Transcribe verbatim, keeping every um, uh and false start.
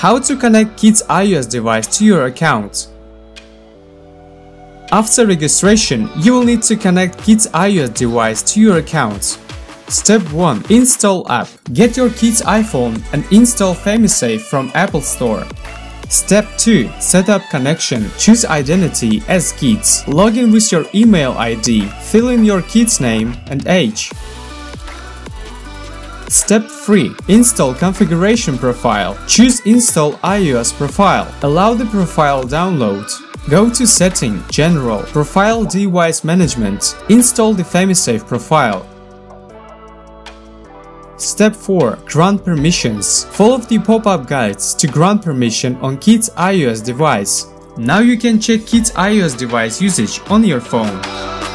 How to connect kids' iOS device to your account. After registration, you will need to connect kids' iOS device to your account. Step one. Install app. Get your kids' iPhone and install FamiSafe from Apple Store. Step two. Set up connection. Choose identity as kids. Log in with your email I D. Fill in your kid's name and age. Step three. Install configuration profile. Choose install iOS profile. Allow the profile download. Go to setting, general, profile device management. Install the FamiSafe profile. Step four. Grant permissions. Follow the pop-up guides to grant permission on kids' iOS device. Now you can check kids' iOS device usage on your phone.